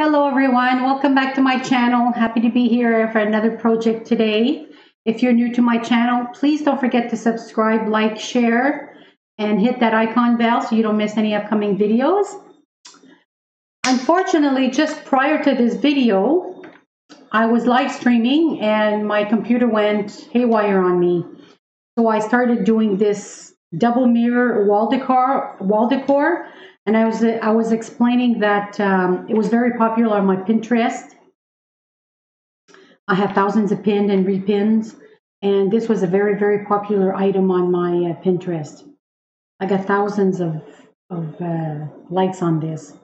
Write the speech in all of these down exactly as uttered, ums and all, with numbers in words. Hello everyone, welcome back to my channel. Happy to be here for another project today. If you're new to my channel, please don't forget to subscribe, like, share, and hit that icon bell so you don't miss any upcoming videos. Unfortunately, just prior to this video, I was live streaming and my computer went haywire on me. So I started doing this double mirror wall decor, wall decor. And I was I was explaining that um, it was very popular on my Pinterest. I have thousands of pinned and repinned, and this was a very very popular item on my uh, Pinterest. I got thousands of of uh, likes on this.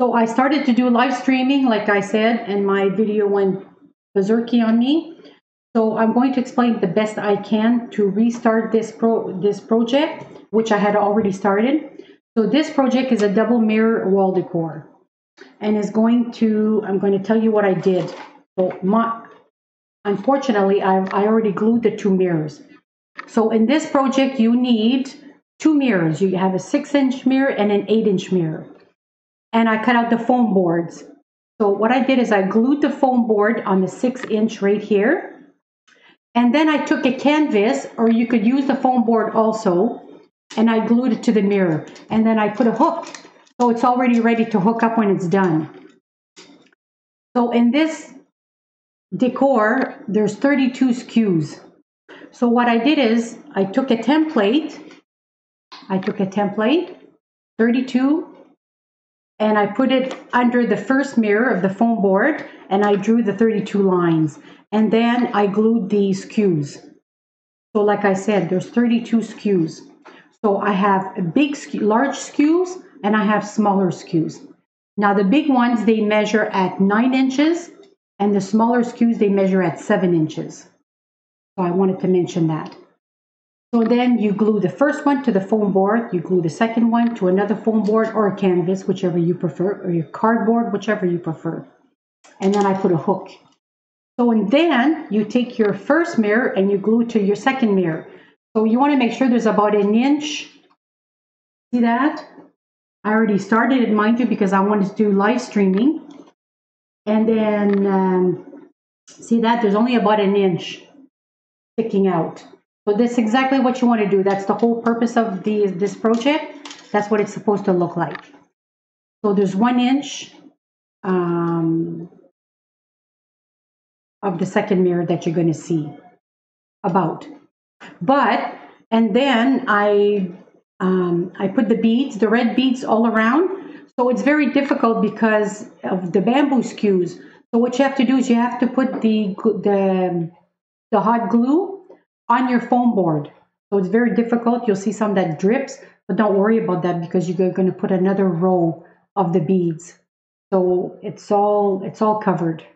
So I started to do live streaming, like I said, and my video went berserky on me. So I'm going to explain the best I can to restart this pro this project, which I had already started. So this project is a double mirror wall decor, and is going to, I'm going to tell you what I did. So my, unfortunately, I've, I already glued the two mirrors. So in this project, you need two mirrors. You have a six inch mirror and an eight inch mirror. And I cut out the foam boards. So what I did is I glued the foam board on the six inch right here. And then I took a canvas, or you could use the foam board also, and I glued it to the mirror, and then I put a hook, so it's already ready to hook up when it's done. So in this decor, there's thirty-two S K Us. So what I did is I took a template, I took a template, thirty-two, and I put it under the first mirror of the foam board, and I drew the thirty-two lines, and then I glued the S K Us. So like I said, there's thirty-two S K Us. So I have big, S K U, large S K Us, and I have smaller S K Us. Now the big ones, they measure at nine inches, and the smaller S K Us, they measure at seven inches. So I wanted to mention that. So then you glue the first one to the foam board, you glue the second one to another foam board or a canvas, whichever you prefer, or your cardboard, whichever you prefer. And then I put a hook. So and then you take your first mirror and you glue it to your second mirror. So you want to make sure there's about an inch. See that? I already started it, mind you, because I wanted to do live streaming. And then, um, see that? There's only about an inch sticking out. So that's exactly what you want to do. That's the whole purpose of the, this project. That's what it's supposed to look like. So there's one inch um, of the second mirror that you're going to see about. But, and then I, um, I put the beads, the red beads all around. So it's very difficult because of the bamboo S K Us. So what you have to do is you have to put the, the, the hot glue on your foam board. So it's very difficult. You'll see some that drips, but don't worry about that because you're going to put another row of the beads. So it's all, it's all covered.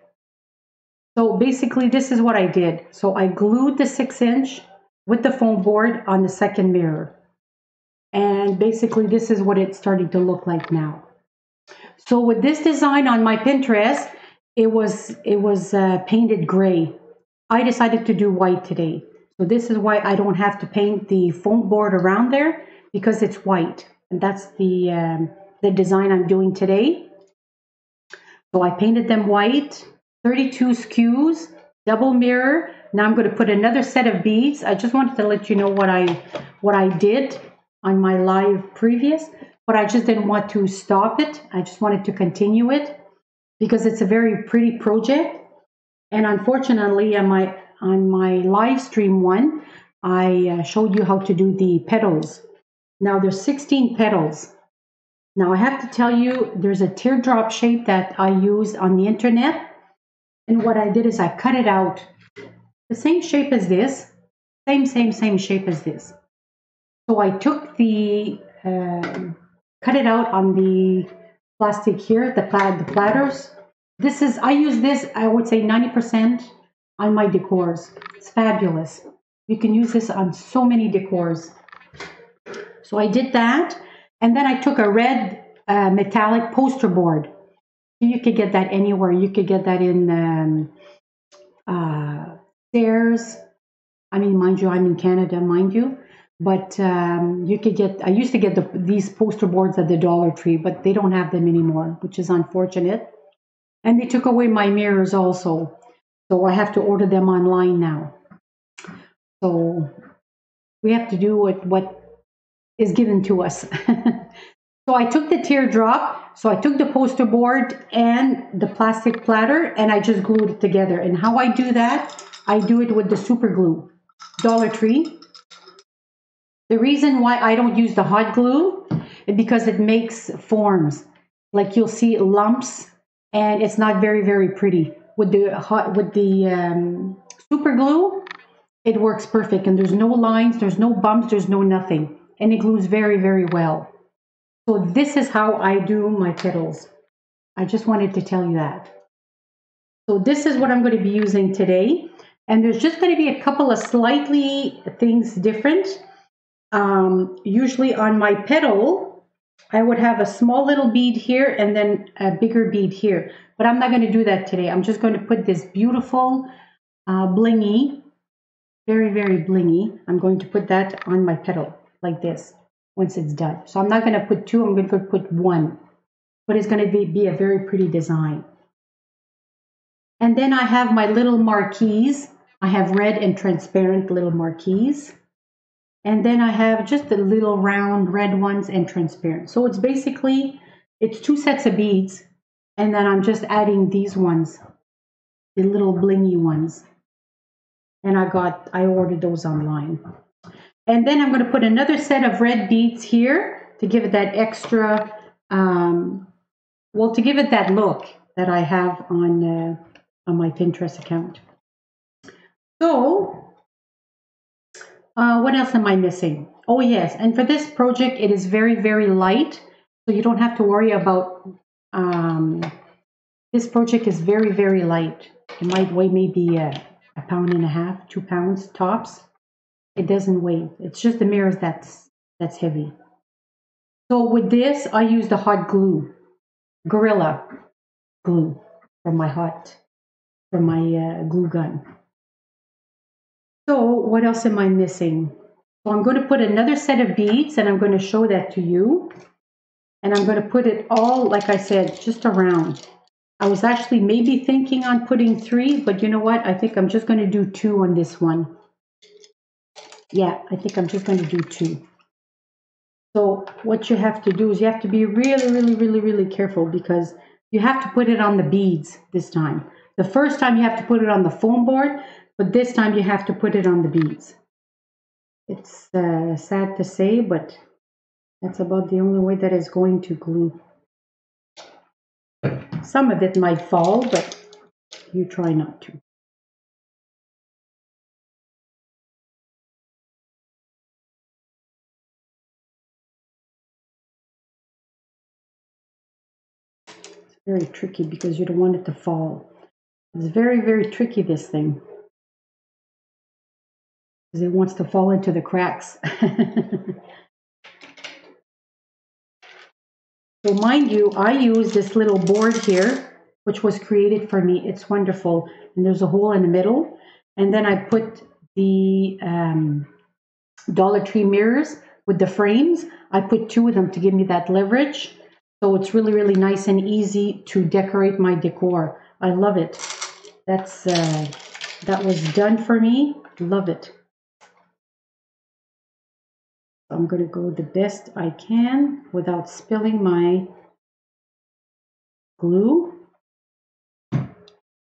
So basically this is what I did. So I glued the six inch with the foam board on the second mirror. And basically this is what it's starting to look like now. So with this design on my Pinterest, it was, it was uh, painted gray. I decided to do white today. So this is why I don't have to paint the foam board around there, because it's white. And that's the, um, the design I'm doing today. So I painted them white, thirty-two S K Us, double mirror. Now I'm going to put another set of beads. I just wanted to let you know what I what I did on my live previous, but I just didn't want to stop it. I just wanted to continue it because it's a very pretty project. And unfortunately, on my on my live stream one, I showed you how to do the petals. Now there's sixteen petals. Now I have to tell you, there's a teardrop shape that I used on the internet, and what I did is I cut it out. The same shape as this, same, same, same shape as this. So I took the, uh, cut it out on the plastic here, the, pla the platters. This is, I use this, I would say ninety percent on my decors. It's fabulous. You can use this on so many decors. So I did that. And then I took a red uh, metallic poster board. You could get that anywhere. You could get that in, um, uh, Stairs. I mean, mind you, I'm in Canada, mind you, but um, you could get, I used to get the, these poster boards at the Dollar Tree, but they don't have them anymore, which is unfortunate. And they took away my mirrors also. So I have to order them online now. So we have to do what, what is given to us. So I took the teardrop, so I took the poster board and the plastic platter, and I just glued it together. And how I do that, I do it with the super glue. Dollar Tree. The reason why I don't use the hot glue is because it makes forms. Like you'll see lumps, and it's not very, very pretty. With the hot, with the um, super glue, it works perfect, and there's no lines, there's no bumps, there's no nothing, and it glues very, very well. So this is how I do my petals. I just wanted to tell you that. So this is what I'm going to be using today, and there's just going to be a couple of slightly things different. Um, usually on my petal, I would have a small little bead here and then a bigger bead here. But I'm not going to do that today. I'm just going to put this beautiful uh, blingy, very, very blingy. I'm going to put that on my petal like this once it's done. So I'm not going to put two. I'm going to put one. But it's going to be, be a very pretty design. And then I have my little marquise. I have red and transparent little marquise. And then I have just the little round red ones and transparent. So it's basically, it's two sets of beads. And then I'm just adding these ones, the little blingy ones. And I got, I ordered those online. And then I'm going to put another set of red beads here to give it that extra, um, well, to give it that look that I have on, uh, on my Pinterest account. So... Uh, what else am I missing? Oh, yes. And for this project, it is very, very light. So you don't have to worry about... Um, this project is very, very light. It might weigh maybe a, a pound and a half, two pounds tops. It doesn't weigh. It's just the mirrors that's, that's heavy. So with this, I use the hot glue. Gorilla glue from my hot... from my uh, glue gun. So what else am I missing? So I'm going to put another set of beads and I'm going to show that to you. And I'm going to put it all, like I said, just around. I was actually maybe thinking on putting three, but you know what? I think I'm just going to do two on this one. Yeah, I think I'm just going to do two. So what you have to do is you have to be really, really, really, really careful because you have to put it on the beads this time. The first time you have to put it on the foam board. But this time you have to put it on the beads. It's uh, sad to say, but that's about the only way that is going to glue. Some of it might fall, but you try not to. It's very tricky because you don't want it to fall. It's very, very tricky, this thing. Because it wants to fall into the cracks. So mind you, I use this little board here, which was created for me. It's wonderful. And there's a hole in the middle. And then I put the um, Dollar Tree mirrors with the frames. I put two of them to give me that leverage. So it's really, really nice and easy to decorate my decor. I love it. That's uh, that was done for me. Love it. I'm going to go the best I can without spilling my glue. I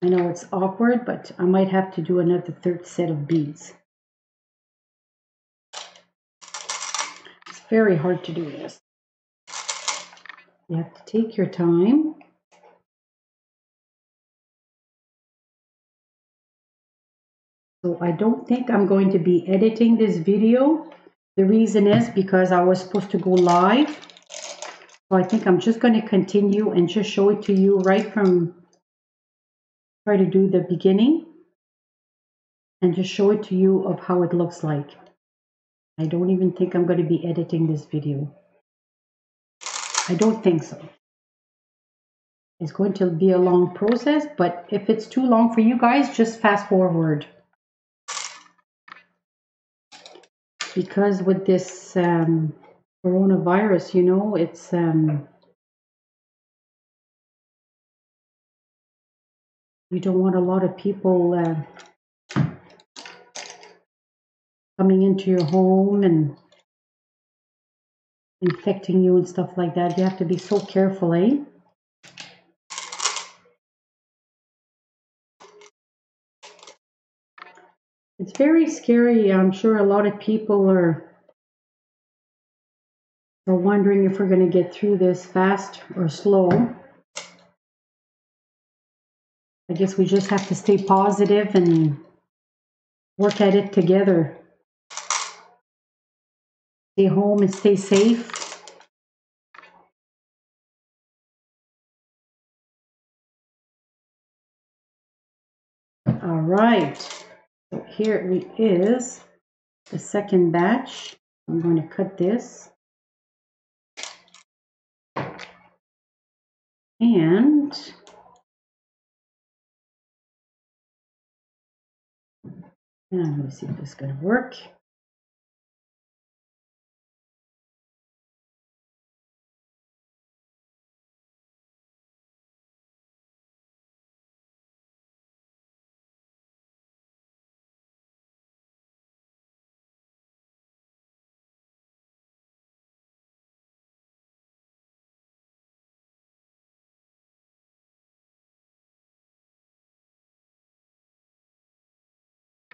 know it's awkward, but I might have to do another third set of beads. It's very hard to do this. You have to take your time. So I don't think I'm going to be editing this video. The reason is because I was supposed to go live. So I think I'm just going to continue and just show it to you right from, try to do the beginning. And just show it to you of how it looks like. I don't even think I'm going to be editing this video. I don't think so. It's going to be a long process, but if it's too long for you guys, just fast forward. Because with this um, coronavirus, you know, it's um, You don't want a lot of people uh, coming into your home and infecting you and stuff like that. You have to be so careful, eh? It's very scary. I'm sure a lot of people are, are wondering if we're going to get through this fast or slow. I guess we just have to stay positive and work at it together. Stay home and stay safe. All right. So here it is, the second batch. I'm going to cut this. And And I'm going to see if this is going to work.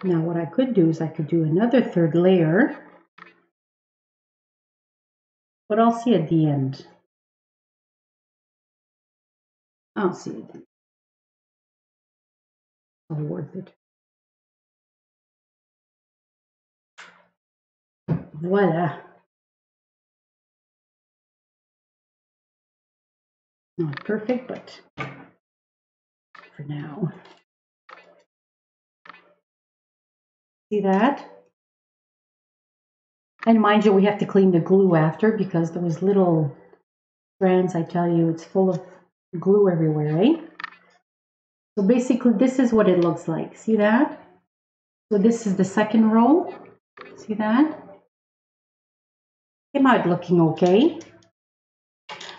Now what I could do is I could do another third layer, but I'll see at the end. I'll see at the end. It's all worth it. Voila. Not perfect, but for now. See that? And mind you, we have to clean the glue after, because there was little strands. I tell you, it's full of glue everywhere, eh? So basically this is what it looks like. See that? So this is the second row. See that? Came out looking okay.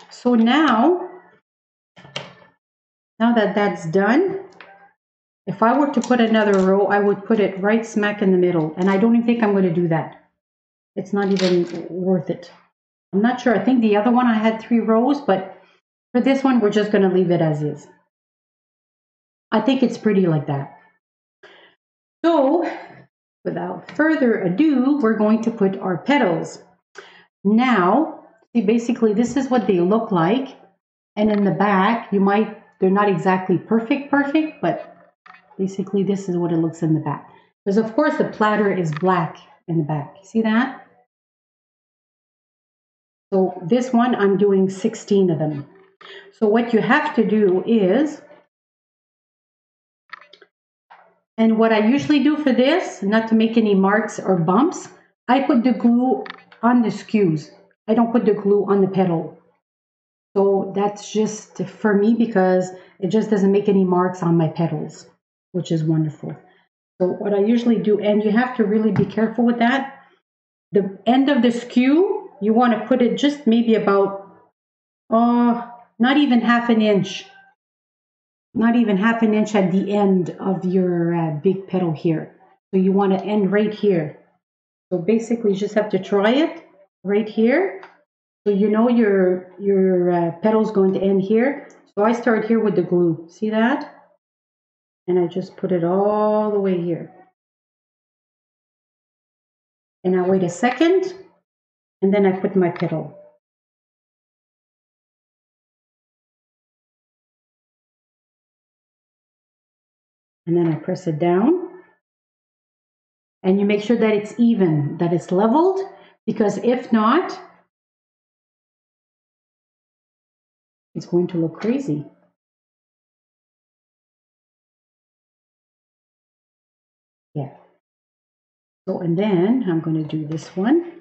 So now, now that that's done, if I were to put another row, I would put it right smack in the middle. And I don't even think I'm going to do that. It's not even worth it. I'm not sure. I think the other one I had three rows, but for this one, we're just going to leave it as is. I think it's pretty like that. So without further ado, we're going to put our petals. Now, see, basically, this is what they look like. And in the back, you might, they're not exactly perfect, perfect, but basically, this is what it looks in the back. Because, of course, the platter is black in the back. See that? So this one, I'm doing sixteen of them. So what you have to do is, and what I usually do for this, not to make any marks or bumps, I put the glue on the skews. I don't put the glue on the petal. So that's just for me, because it just doesn't make any marks on my petals, which is wonderful. So what I usually do, and you have to really be careful with that, the end of the skew, you want to put it just maybe about, uh, not even half an inch, not even half an inch at the end of your uh, big petal here. So you want to end right here. So basically you just have to try it right here. So you know your, your uh, petal's going to end here. So I start here with the glue, see that? And I just put it all the way here. And I wait a second, and then I put my petal. And then I press it down. And you make sure that it's even, that it's leveled, because if not, it's going to look crazy. Yeah. So, and then I'm going to do this one.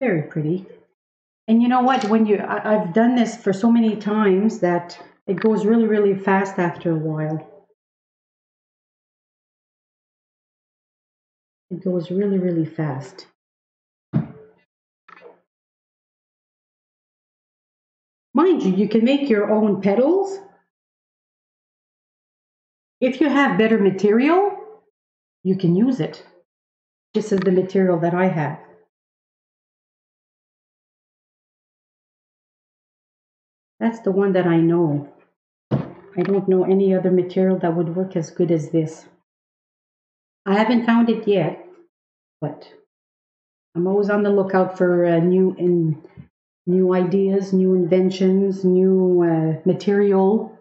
Very pretty. And you know what, when you, I, I've done this for so many times that it goes really, really fast after a while. It goes really, really fast. Mind you, you can make your own petals. If you have better material, you can use it. This is the material that I have. That's the one that I know. I don't know any other material that would work as good as this. I haven't found it yet, but I'm always on the lookout for uh, new in, new ideas, new inventions, new uh, material.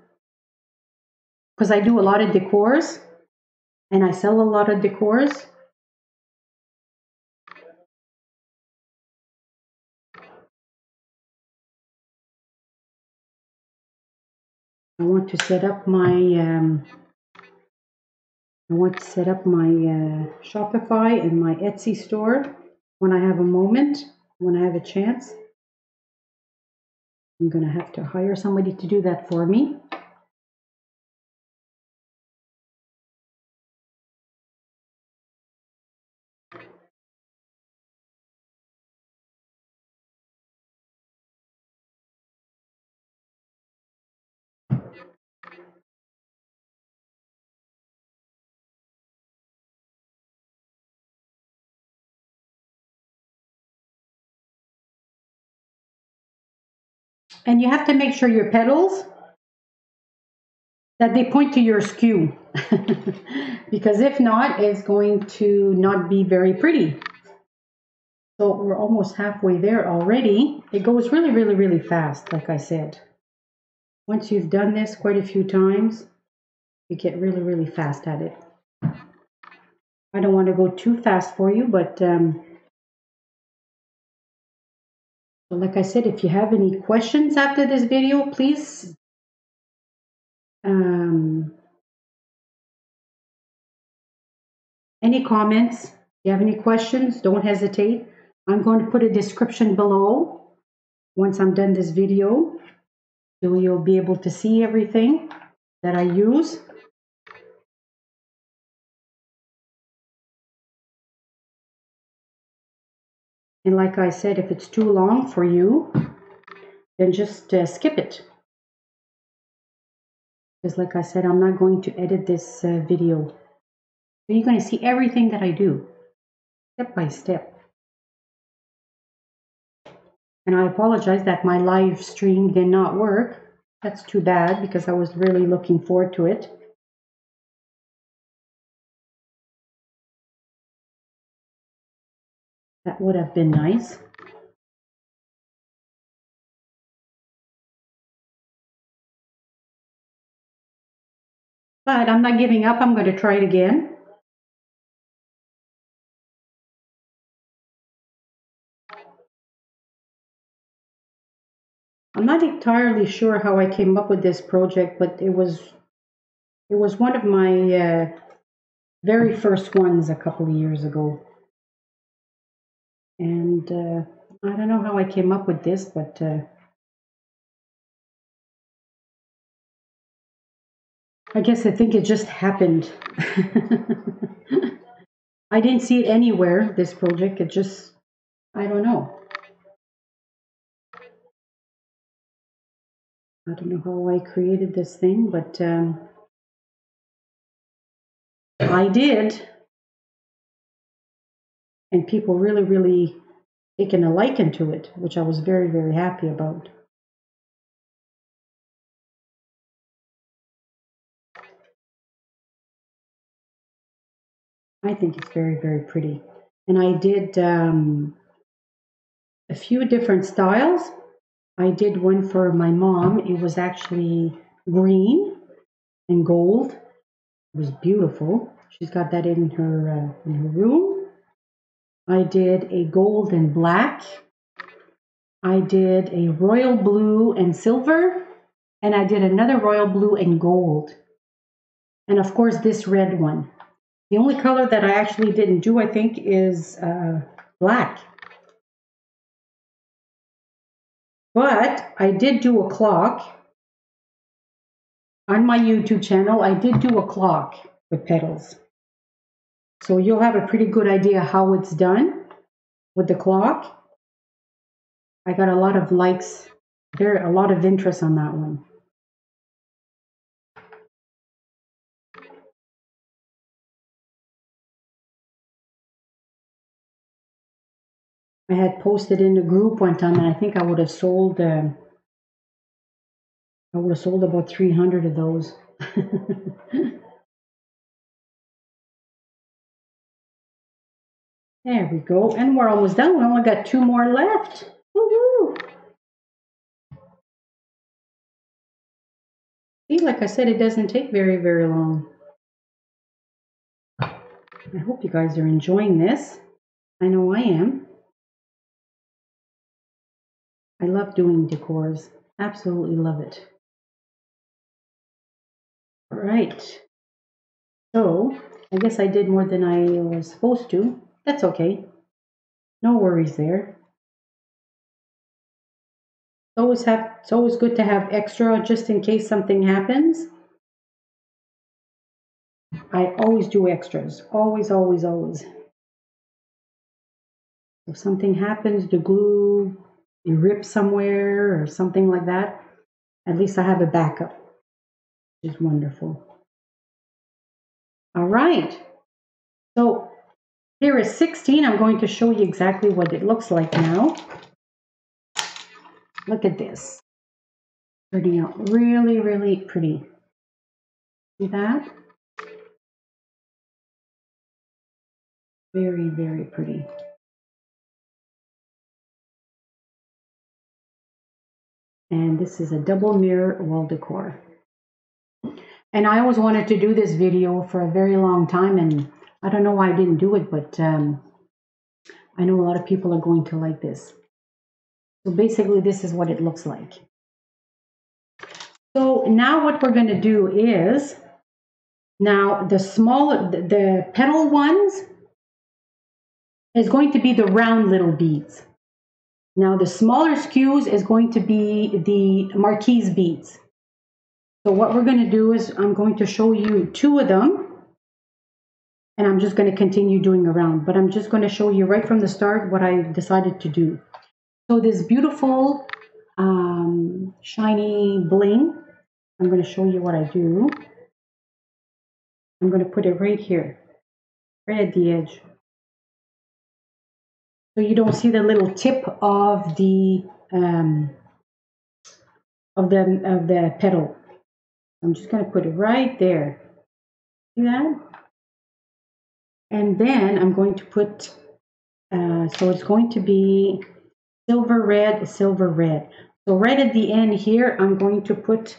Because I do a lot of decors, and I sell a lot of decors. I want to set up my um, I want to set up my uh, Shopify and my Etsy store when I have a moment, when I have a chance. I'm gonna have to hire somebody to do that for me. And you have to make sure your petals, that they point to your skew. Because if not, it's going to not be very pretty. So we're almost halfway there already. It goes really, really, really fast, like I said. Once you've done this quite a few times, you get really, really fast at it. I don't want to go too fast for you, but... Um, Well, like I said, if you have any questions after this video, please um, any comments, if you have any questions, don't hesitate. I'm going to put a description below once I'm done this video, so you'll be able to see everything that I use. And like I said, if it's too long for you, then just uh, skip it. Because like I said, I'm not going to edit this uh, video. So you're going to see everything that I do, step by step. And I apologize that my live stream did not work. That's too bad, because I was really looking forward to it. That would have been nice. But I'm not giving up. I'm going to try it again. I'm not entirely sure how I came up with this project, but it was it was one of my uh, very first ones a couple of years ago. And uh, I don't know how I came up with this, but uh, I guess I think it just happened. I didn't see it anywhere, this project. It just, I don't know. I don't know how I created this thing, but um, I did. And people really, really taken a liking to it, which I was very, very happy about. I think it's very, very pretty. And I did um, a few different styles. I did one for my mom. It was actually green and gold. It was beautiful. She's got that in her, uh, in her room. I did a gold and black. I did a royal blue and silver. And I did another royal blue and gold. And of course, this red one. The only color that I actually didn't do, I think, is uh, black. But I did do a clock on my YouTube channel. I did do a clock with petals. So you'll have a pretty good idea how it's done with the clock. I got a lot of likes. There are a lot of interest on that one. I had posted in the group one time, and I think I would have sold. Uh, I would have sold about three hundred of those. There we go, and we're almost done. We only got two more left. Woohoo! See, like I said, it doesn't take very, very long. I hope you guys are enjoying this. I know I am. I love doing decors. Absolutely love it. All right. So, I guess I did more than I was supposed to. That's okay. No worries there. It's always, have, it's always good to have extra just in case something happens. I always do extras. Always, always, always. If something happens, the glue... you rip somewhere or something like that, at least I have a backup, which is wonderful. All right, so here is sixteen. I'm going to show you exactly what it looks like now. Look at this. Turning out really, really pretty. See that? Very, very pretty. And this is a double mirror wall decor. And I always wanted to do this video for a very long time, and I don't know why I didn't do it, but um, I know a lot of people are going to like this. So basically, this is what it looks like. So now what we're going to do is, now the small, the petal ones is going to be the round little beads. Now the smaller S K Us is going to be the marquise beads. So what we're going to do is I'm going to show you two of them, and I'm just going to continue doing around, but I'm just going to show you right from the start what I decided to do. So this beautiful um, shiny bling, I'm going to show you what I do. I'm going to put it right here, right at the edge. So you don't see the little tip of the um, of the of the petal. I'm just going to put it right there. See that? And then I'm going to put. Uh, so it's going to be silver red, silver red. So right at the end here, I'm going to put.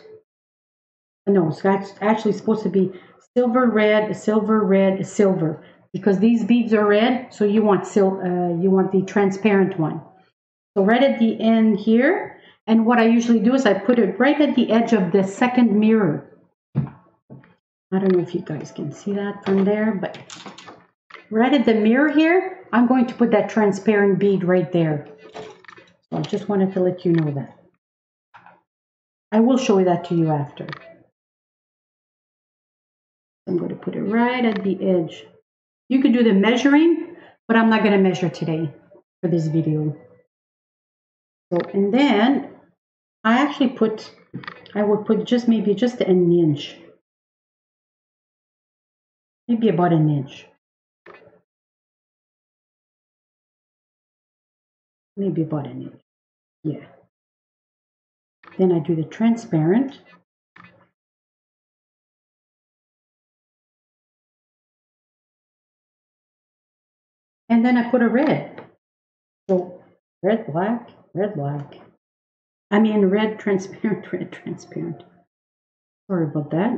No, it's actually supposed to be silver red, silver red, silver. Because these beads are red, so you want sil uh, you want the transparent one. So right at the end here, and what I usually do is I put it right at the edge of the second mirror. I don't know if you guys can see that from there, but right at the mirror here, I'm going to put that transparent bead right there. So I just wanted to let you know that. I will show that to you after. I'm going to put it right at the edge. You could do the measuring, but I'm not going to measure today for this video. So, and then I actually put, I would put just maybe just an inch. Maybe about an inch. Maybe about an inch. Yeah. Then I do the transparent. And then I put a red. So red, black, red, black. I mean, red, transparent, red, transparent. Sorry about that.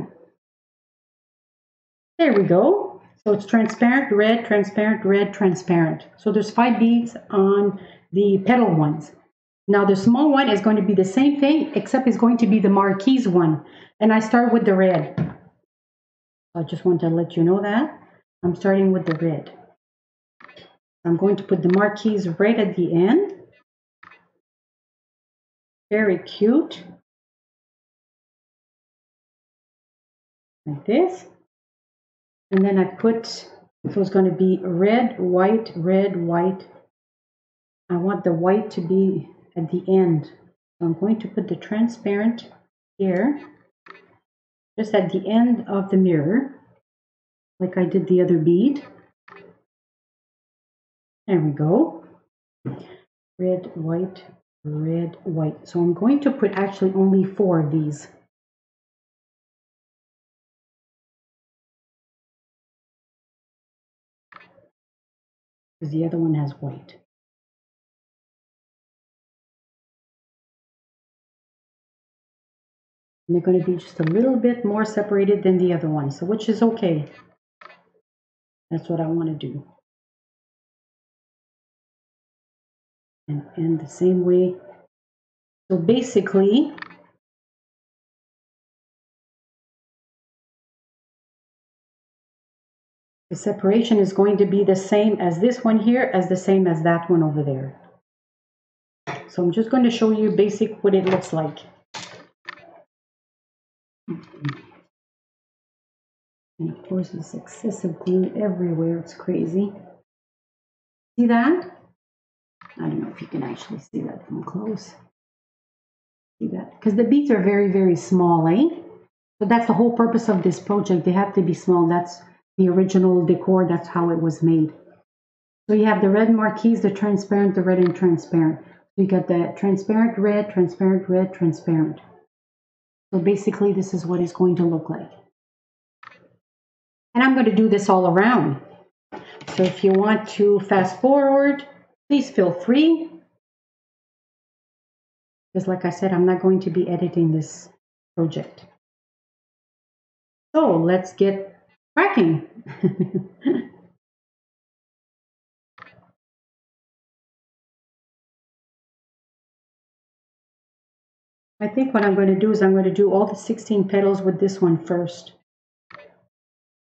There we go. So it's transparent, red, transparent, red, transparent. So there's five beads on the petal ones. Now the small one is going to be the same thing, except it's going to be the marquise one. And I start with the red. I just want to let you know that. I'm starting with the red. I'm going to put the marquise right at the end. very cute, like this. And then I put, this was going to be red, white, red, white. I want the white to be at the end. So I'm going to put the transparent here, just at the end of the mirror, like I did the other bead. There we go. Red, white, red, white. So I'm going to put actually only four of these. Because the other one has white. And they're going to be just a little bit more separated than the other one, so which is okay. That's what I want to do. And end the same way. So basically, the separation is going to be the same as this one here, as the same as that one over there. So I'm just going to show you basic what it looks like. And of course, there's excessive glue everywhere. It's crazy. See that? I don't know if you can actually see that from close. See that? Because the beads are very, very small, eh? But that's the whole purpose of this project. They have to be small. That's the original decor. That's how it was made. So you have the red marquise, the transparent, the red and transparent. You got the transparent red, transparent red, transparent. So basically, this is what it's going to look like. And I'm going to do this all around. So if you want to fast forward, please feel free. Because like I said, I'm not going to be editing this project. So let's get cracking. I think what I'm going to do is I'm going to do all the sixteen petals with this one first.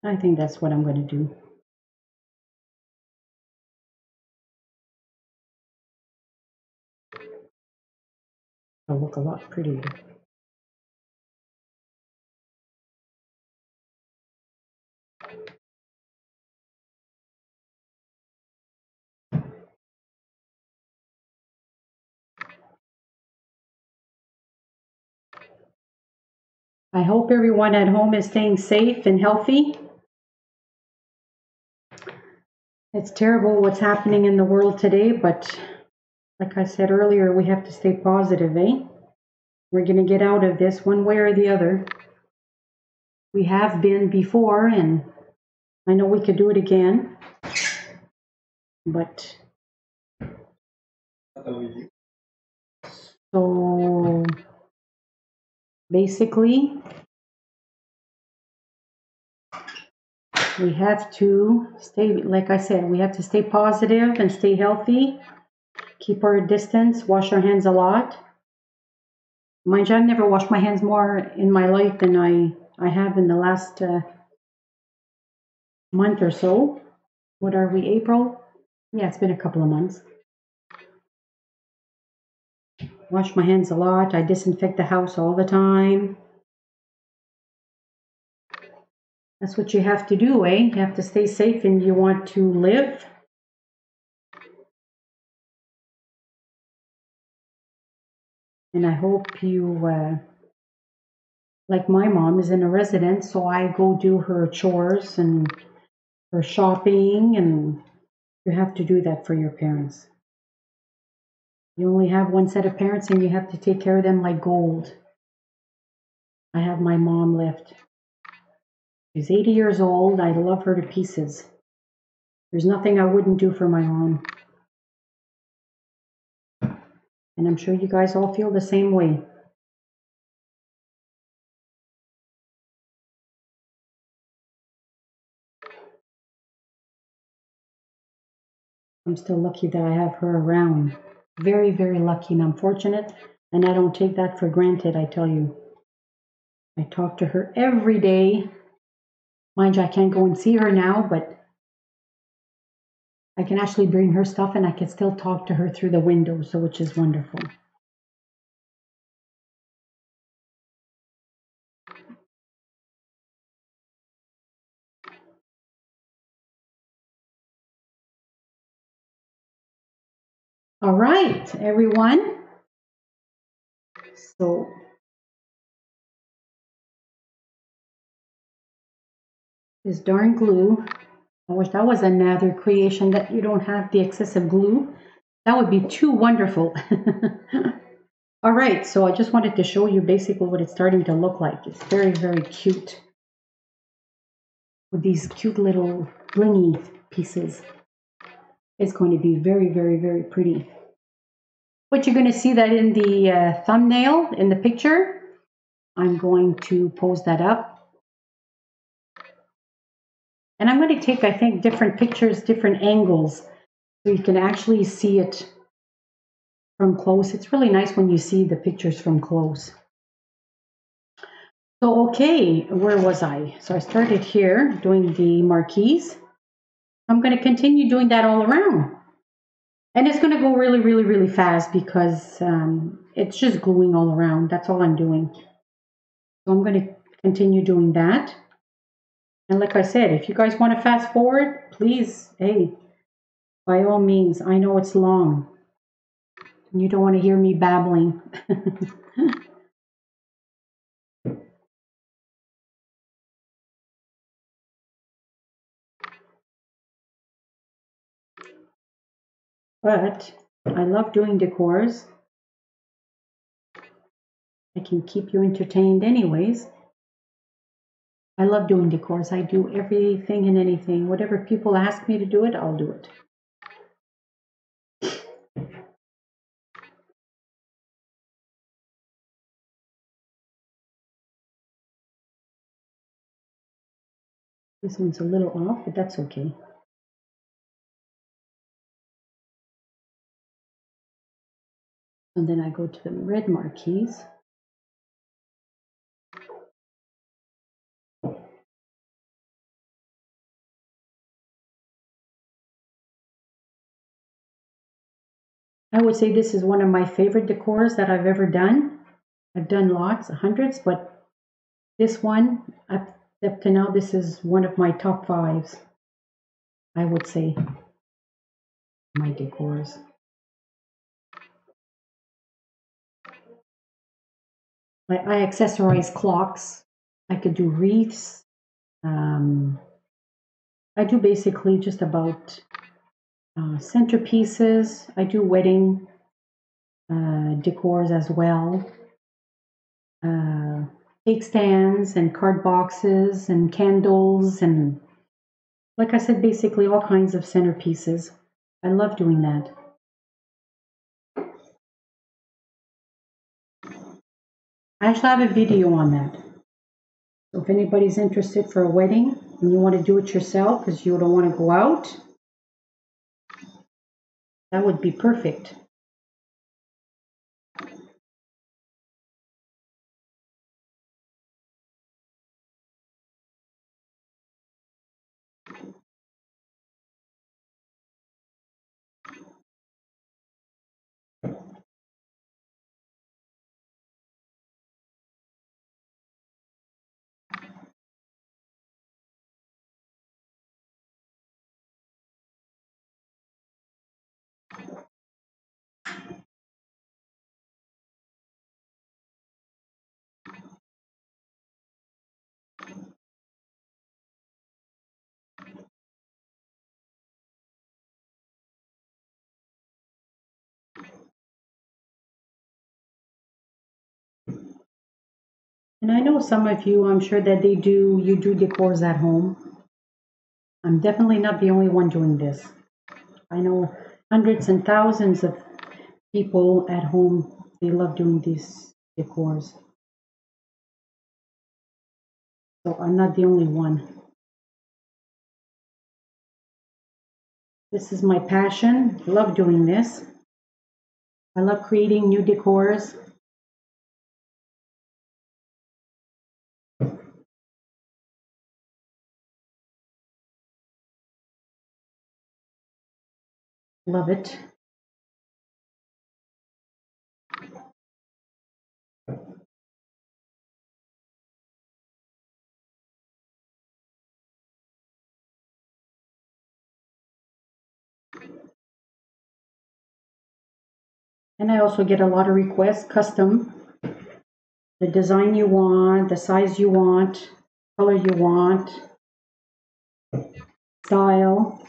I think that's what I'm going to do. It'll look a lot prettier. I hope everyone at home is staying safe and healthy. It's terrible what's happening in the world today, but like I said earlier, we have to stay positive, eh? We're going to get out of this one way or the other. We have been before, and I know we could do it again, but... So... Basically, we have to stay, like I said, we have to stay positive and stay healthy, keep our distance, wash our hands a lot. Mind you, I've never washed my hands more in my life than I, I have in the last uh, month or so. What are we, April? Yeah, it's been a couple of months. Wash my hands a lot. I disinfect the house all the time. That's what you have to do, eh? You have to stay safe and you want to live. And I hope you, uh, like my mom is in a residence, so I go do her chores and her shopping, and you have to do that for your parents. You only have one set of parents and you have to take care of them like gold. I have my mom left. She's eighty years old. I love her to pieces. There's nothing I wouldn't do for my mom. And I'm sure you guys all feel the same way. I'm still lucky that I have her around. Very, very lucky, and I'm fortunate, and I don't take that for granted, I tell you. I talk to her every day. Mind you, I can't go and see her now, but I can actually bring her stuff, and I can still talk to her through the window, so which is wonderful. All right, everyone. So this darn glue. I wish that was another creation that you don't have the excessive glue. That would be too wonderful. All right, so I just wanted to show you basically what it's starting to look like. It's very, very cute with these cute little blingy pieces. It's going to be very, very, very pretty. But you're going to see that in the uh, thumbnail, in the picture. I'm going to post that up. And I'm going to take, I think, different pictures, different angles, so you can actually see it from close. It's really nice when you see the pictures from close. So, okay, where was I? So I started here doing the marquise. I'm going to continue doing that all around. And it's going to go really, really, really fast because um, it's just gluing all around. That's all I'm doing. So I'm going to continue doing that. And like I said, if you guys want to fast forward, please, hey, by all means, I know it's long. You don't want to hear me babbling. But I love doing decors. I can keep you entertained anyways. I love doing decors. I do everything and anything. Whatever people ask me to do it, I'll do it. This one's a little off, but that's okay. And then I go to the red marquise. I would say this is one of my favorite decors that I've ever done. I've done lots, hundreds, but this one, I've up to now, this is one of my top fives, I would say, my decors. I, I accessorize clocks. I could do wreaths. Um, I do basically just about uh, centerpieces. I do wedding uh, decors as well. Uh, Cake stands and card boxes and candles and, like I said, basically all kinds of centerpieces. I love doing that. I actually have a video on that. So if anybody's interested for a wedding and you want to do it yourself because you don't want to go out, that would be perfect. And I know some of you, I'm sure that they do, you do decors at home. I'm definitely not the only one doing this. I know hundreds and thousands of people at home, they love doing these decors. So I'm not the only one. This is my passion. I love doing this. I love creating new decors. Love it. And I also get a lot of requests, custom, the design you want, the size you want, color you want, style.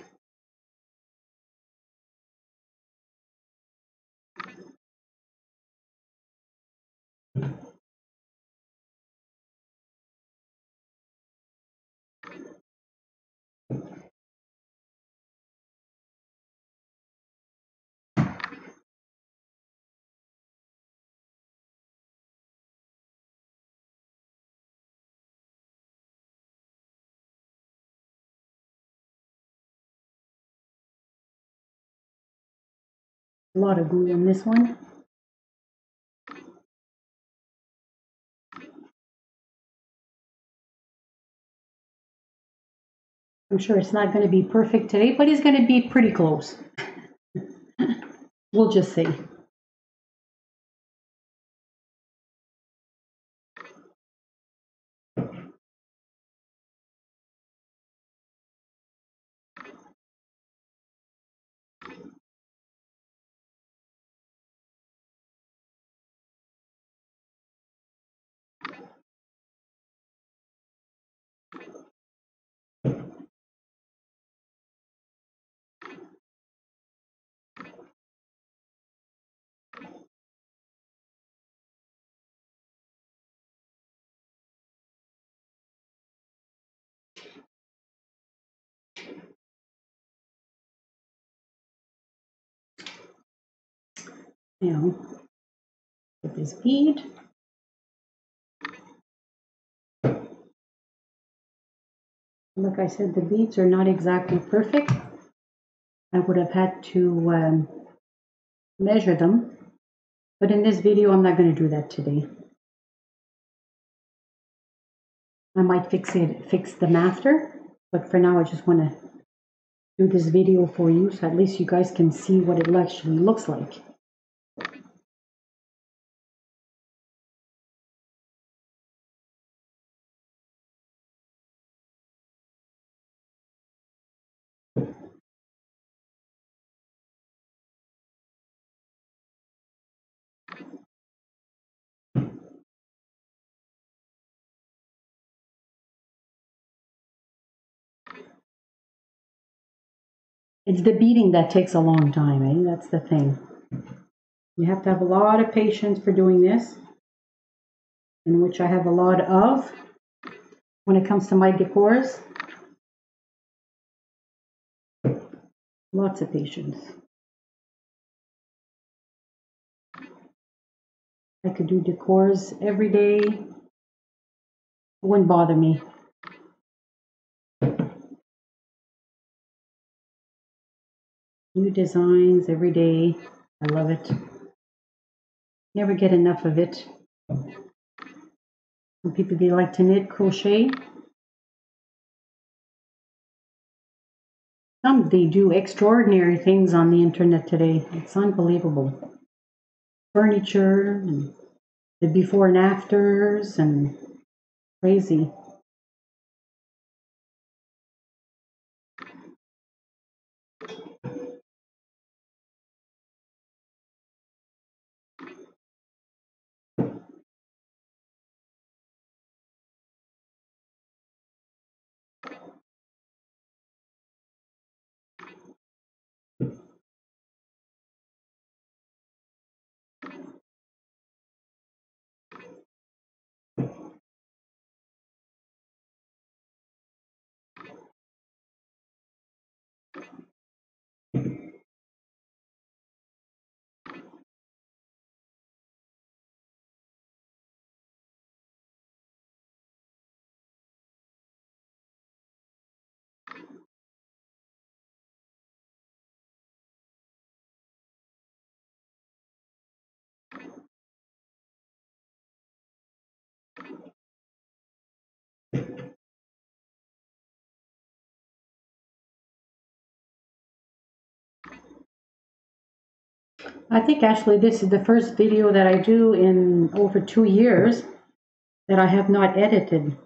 A lot of glue on this one. I'm sure it's not going to be perfect today, but it's going to be pretty close. We'll just see. Now, with this bead. Like I said, the beads are not exactly perfect. I would have had to um, measure them, but in this video, I'm not going to do that today. I might fix it, fix them after, but for now, I just want to do this video for you, so at least you guys can see what it actually looks like. It's the beading that takes a long time, eh? That's the thing. You have to have a lot of patience for doing this, in which I have a lot of when it comes to my decors. Lots of patience. I could do decors every day. It wouldn't bother me. New designs every day. I love it. Never get enough of it. Some people, they like to knit, crochet. Some, they do extraordinary things on the internet today. It's unbelievable. Furniture, and the before and afters, and crazy. I think actually this is the first video that I do in over two years that I have not edited.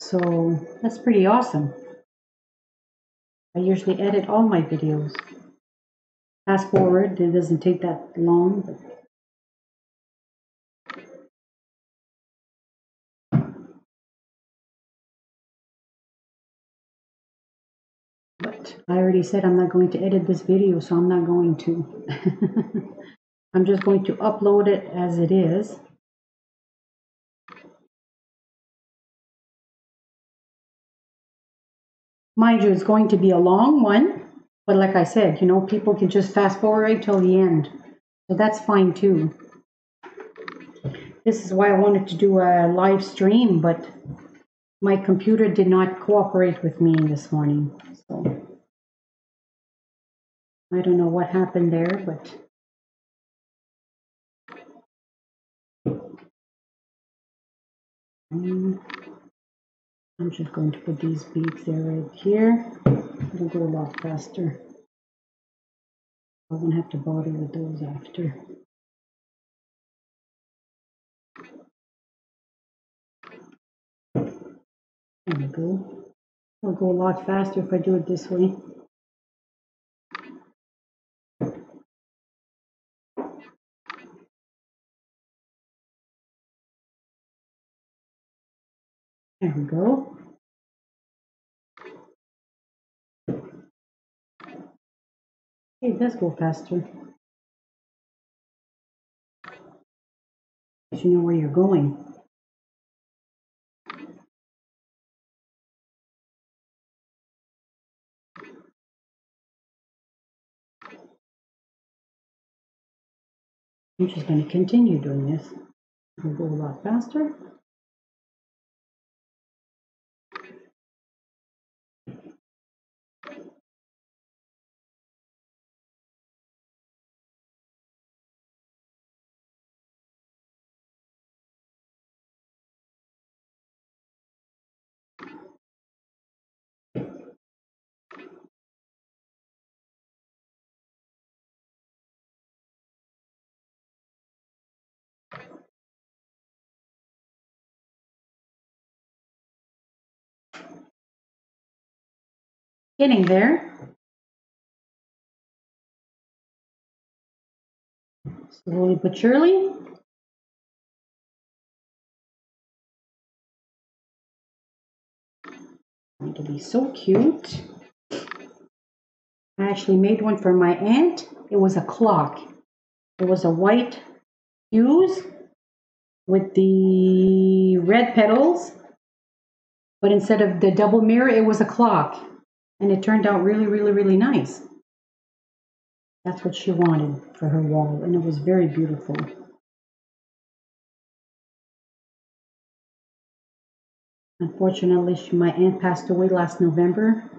So that's pretty awesome. I usually edit all my videos. fast forward, it doesn't take that long. But I already said I'm not going to edit this video, so I'm not going to. I'm just going to upload it as it is. Mind you, it's going to be a long one, but like I said, you know, people can just fast forward right till the end. So that's fine too. This is why I wanted to do a live stream, but my computer did not cooperate with me this morning. So I don't know what happened there, but um, I'm just going to put these beads there right here. It'll go a lot faster. I won't have to bother with those after. There we go. It'll go a lot faster if I do it this way. There we go. It does go faster. You know where you're going. I'm just going to continue doing this. It'll go a lot faster. Getting there. Slowly but surely. It'll be so cute. I actually made one for my aunt. It was a clock. It was a white fuse with the red petals, but instead of the double mirror, it was a clock. And it turned out really, really, really nice. That's what she wanted for her wall, and it was very beautiful. Unfortunately, she, my aunt passed away last November.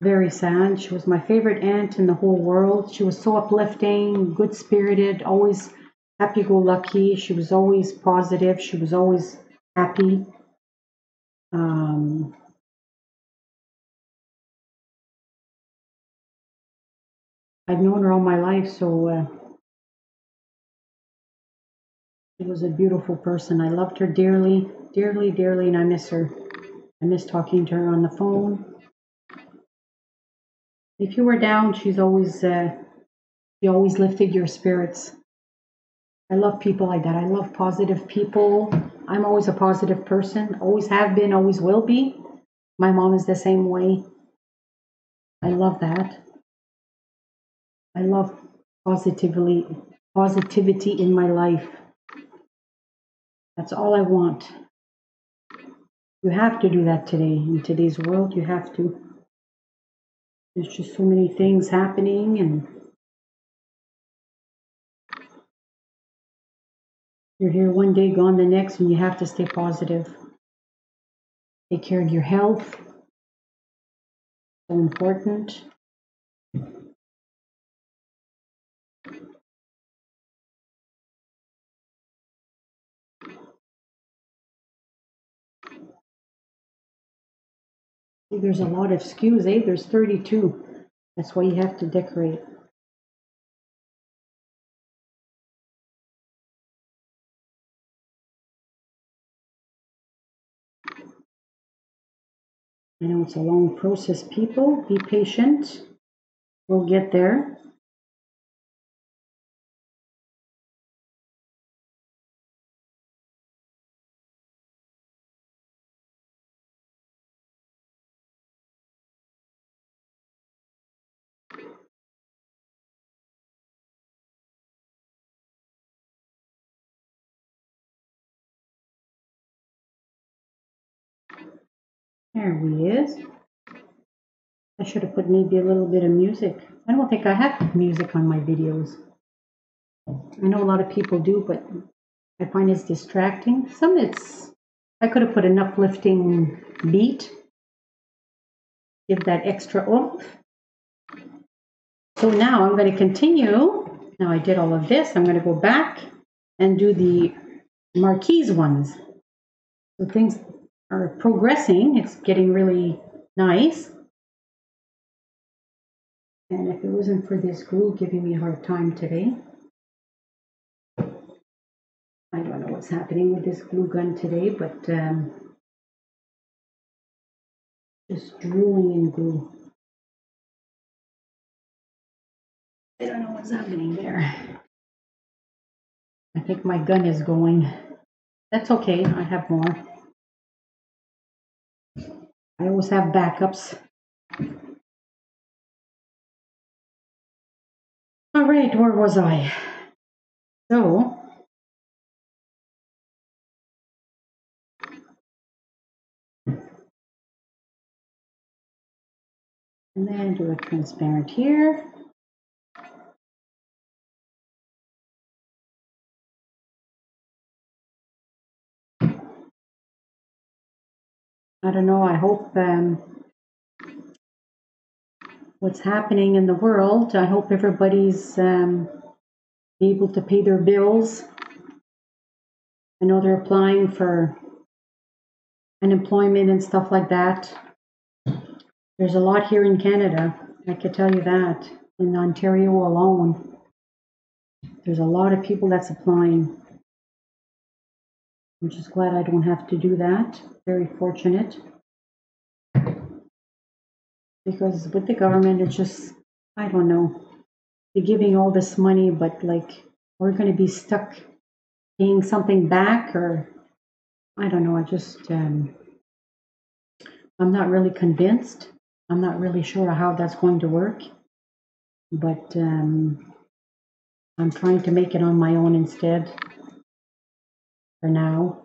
Very sad. She was my favorite aunt in the whole world. She was so uplifting, good-spirited, always happy-go-lucky. She was always positive. She was always happy. Um... I've known her all my life, so uh, she was a beautiful person. I loved her dearly, dearly, dearly, and I miss her. I miss talking to her on the phone. If you were down, she's always uh, she always lifted your spirits. I love people like that. I love positive people. I'm always a positive person. Always have been, always will be. My mom is the same way. I love that. I love positively, positivity in my life. That's all I want. You have to do that today. In today's world, you have to. There's just so many things happening, and you're here one day, gone the next, and you have to stay positive. Take care of your health. So important. There's a lot of S K Us, eh? There's thirty-two. That's why you have to decorate. I know it's a long process, people. Be patient. We'll get there. There he is. I should have put maybe a little bit of music. I don't think I have music on my videos. I know a lot of people do, but I find it's distracting. Some it's, I could have put an uplifting beat. Give that extra oomph. So now I'm going to continue. Now I did all of this. I'm going to go back and do the marquise ones. So things are progressing. It's getting really nice. And if it wasn't for this glue giving me a hard time today, I don't know what's happening with this glue gun today, but um, just drooling in glue. I don't know what's happening there. I think my gun is going. That's okay, I have more. I always have backups. All right, where was I? So, and then do a transparent here. I don't know, I hope um, what's happening in the world, I hope everybody's um, able to pay their bills. I know they're applying for unemployment and stuff like that. There's a lot here in Canada, I could tell you that. In Ontario alone, there's a lot of people that's applying. I'm just glad I don't have to do that. Very fortunate. Because with the government, it's just, I don't know. They're giving all this money, but like, we're going to be stuck paying something back, or I don't know. I just, um, I'm not really convinced. I'm not really sure how that's going to work, but um, I'm trying to make it on my own instead for now.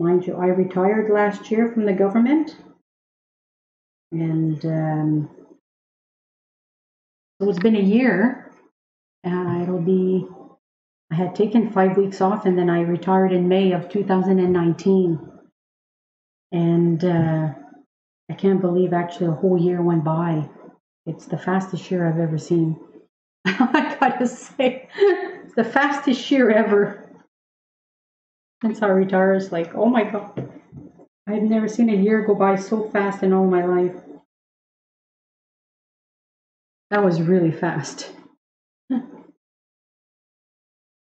Mind you, I retired last year from the government, and um, so it's been a year. Uh, it'll be, I had taken five weeks off, and then I retired in May of two thousand nineteen. And uh, I can't believe actually a whole year went by. It's the fastest year I've ever seen. I gotta say, it's the fastest year ever. Since I retired, it's like, oh my God. I've never seen a year go by so fast in all my life. That was really fast.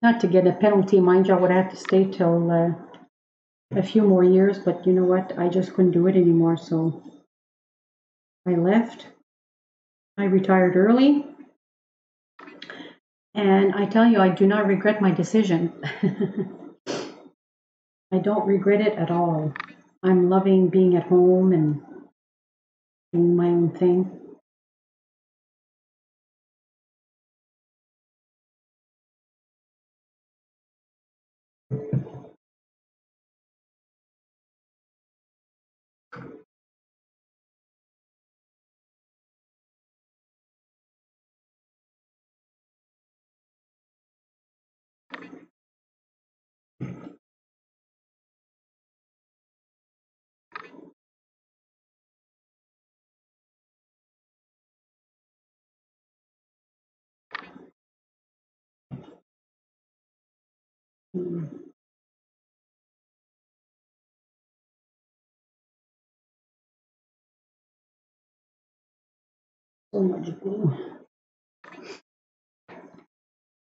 Not to get a penalty, mind you, I would have to stay till uh, a few more years, but you know what? I just couldn't do it anymore, so I left. I retired early. And I tell you, I do not regret my decision. I don't regret it at all. I'm loving being at home and doing my own thing. Hmm. So much glue.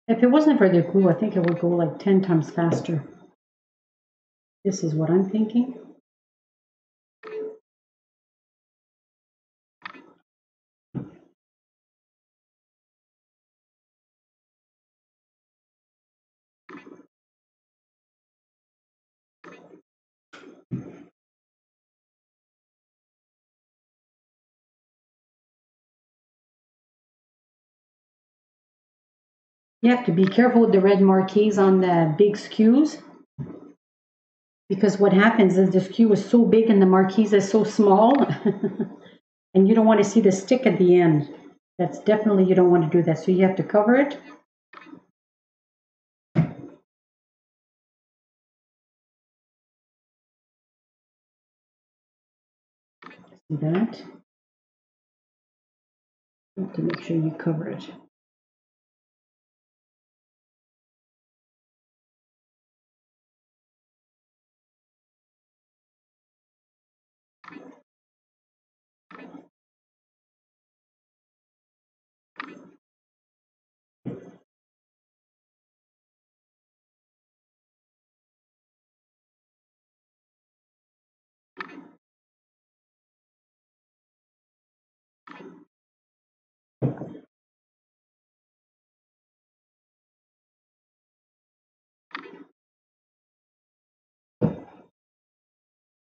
If it wasn't for the glue, I think it would go like ten times faster. This is what I'm thinking. You have to be careful with the red marquise on the big S K Us, Because what happens is this queue is so big and the marquise is so small, and you don't want to see the stick at the end. That's definitely, you don't want to do that. So you have to cover it. See that? You have to make sure you cover it.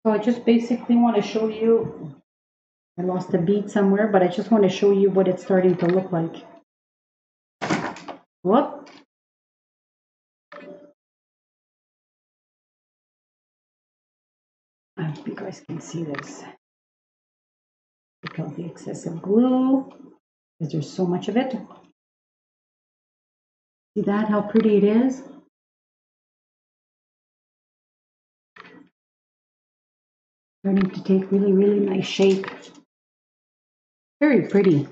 So I just basically want to show you, I lost a bead somewhere, but I just want to show you what it's starting to look like. What? I hope you guys can see this. Pick out the excessive glue, because there's so much of it. See that, how pretty it is? Starting to take really, really nice shape. Very pretty.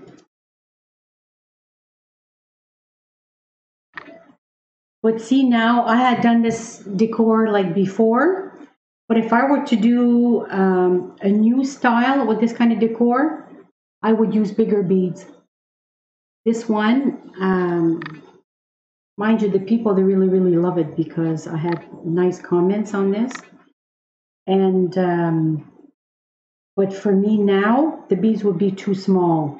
But see now, I had done this decor like before, but if I were to do um, a new style with this kind of decor, I would use bigger beads. This one, um, mind you, the people, they really, really love it because I had nice comments on this. And um but for me now, the beads would be too small.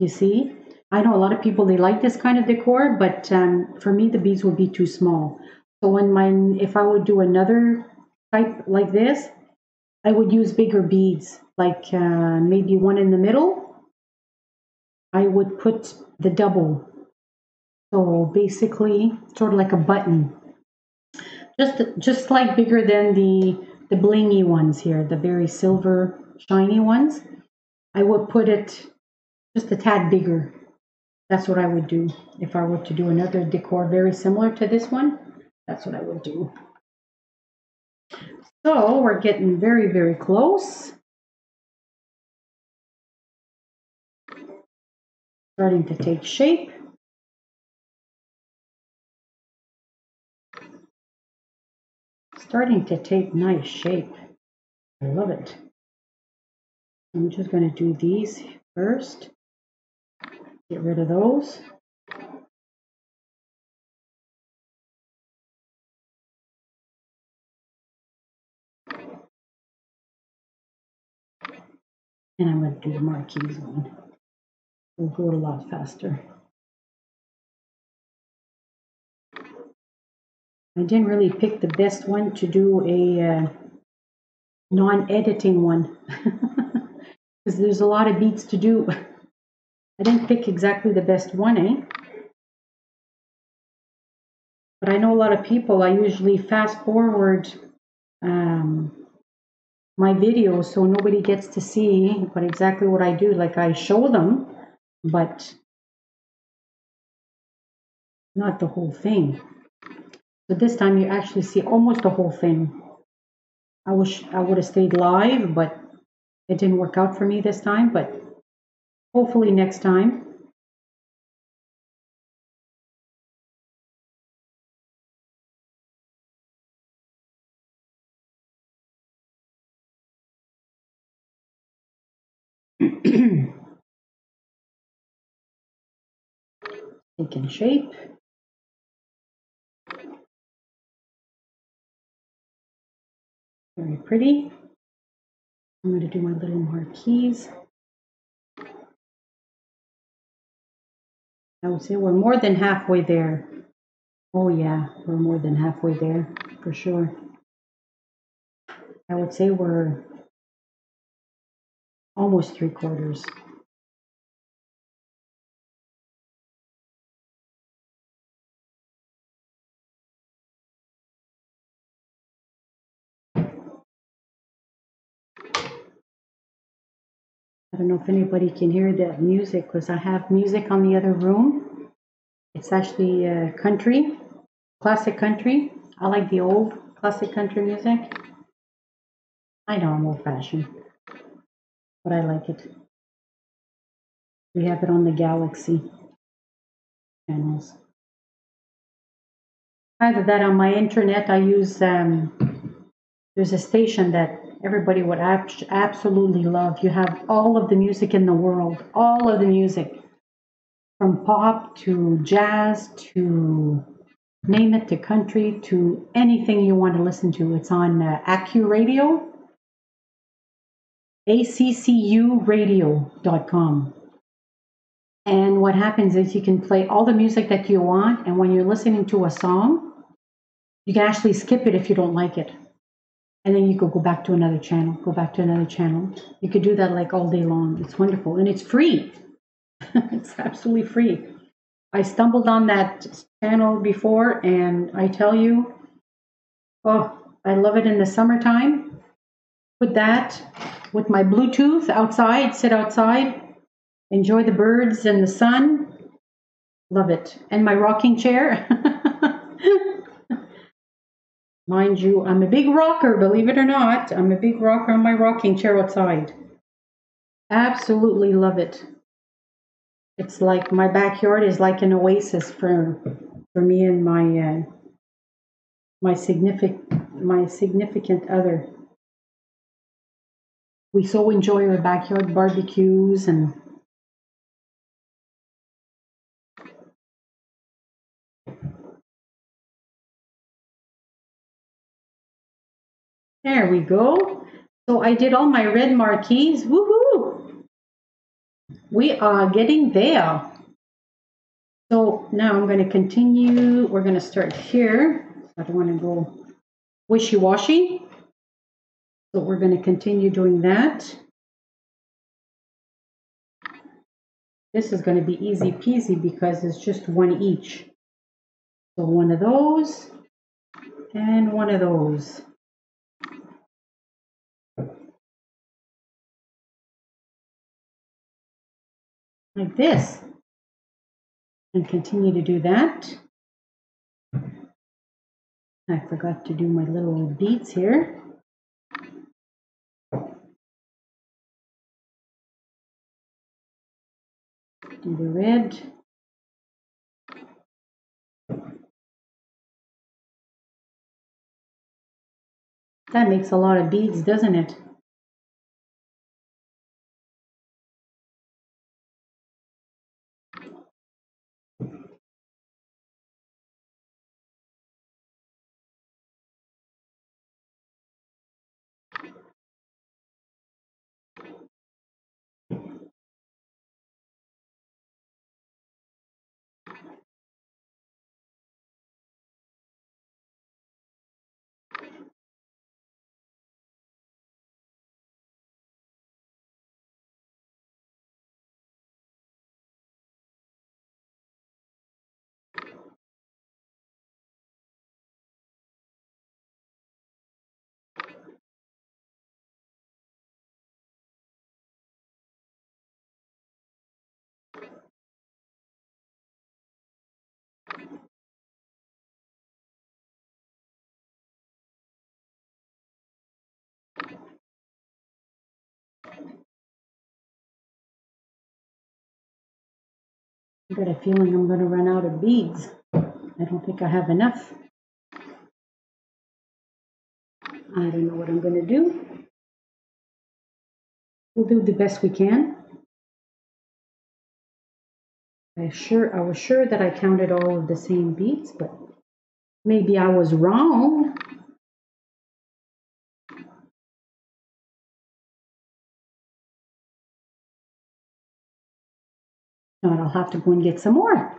You see, I know a lot of people, they like this kind of decor, but um for me the beads would be too small. So when mine, if I would do another type like this, I would use bigger beads, like uh maybe one in the middle. I would put the double, so basically sort of like a button, just just like bigger than the the blingy ones here, the very silver shiny ones. I would put it just a tad bigger. That's what I would do if I were to do another decor very similar to this one. That's what I would do. So we're getting very, very close. Starting to take shape. Starting to take nice shape. I love it. I'm just going to do these first. Get rid of those. And I'm going to do the marquise one. It'll go a lot faster. I didn't really pick the best one to do a uh, non-editing one, because there's a lot of beats to do. I didn't pick exactly the best one, eh? But I know a lot of people, I usually fast forward um, my videos, so nobody gets to see what exactly what I do. Like I show them, but not the whole thing. So this time you actually see almost the whole thing. I wish I would have stayed live, but it didn't work out for me this time, but hopefully next time. Taking shape. Very pretty. I'm going to do my little marquise. I would say we're more than halfway there. Oh yeah, we're more than halfway there, for sure. I would say we're almost three quarters. I don't know if anybody can hear that music because I have music on the other room. It's actually uh, country, classic country. I like the old classic country music. I know I'm old-fashioned, but I like it. We have it on the Galaxy channels. Either that on my internet, I use, um, there's a station that everybody would ab absolutely love. You have all of the music in the world, all of the music, from pop to jazz to name it, to country, to anything you want to listen to. It's on uh, AccuRadio, A C C U radio dot com. And what happens is you can play all the music that you want, and when you're listening to a song, you can actually skip it if you don't like it. And then you could go back to another channel, go back to another channel. You could do that like all day long. It's wonderful. And it's free. It's absolutely free. I stumbled on that channel before, and I tell you, oh, I love it in the summertime. Put that with my Bluetooth outside, sit outside, enjoy the birds and the sun. Love it. And my rocking chair. Mind you, I'm a big rocker, believe it or not. I'm a big rocker on my rocking chair outside. Absolutely love it. It's like my backyard is like an oasis for for me and my uh, my significant my significant other. We so enjoy our backyard barbecues and there we go. So I did all my red marquees. Woohoo! We are getting there. So now I'm going to continue. We're going to start here. I don't want to go wishy-washy. So we're going to continue doing that. This is going to be easy peasy because it's just one each. So one of those and one of those. Like this, and continue to do that. I forgot to do my little beads here. Do the red. That makes a lot of beads, doesn't it? I got a feeling I'm going to run out of beads. I don't think I have enough. I don't know what I'm going to do. We'll do the best we can. I sure I was sure that I counted all of the same beads, but maybe I was wrong. And I'll have to go and get some more.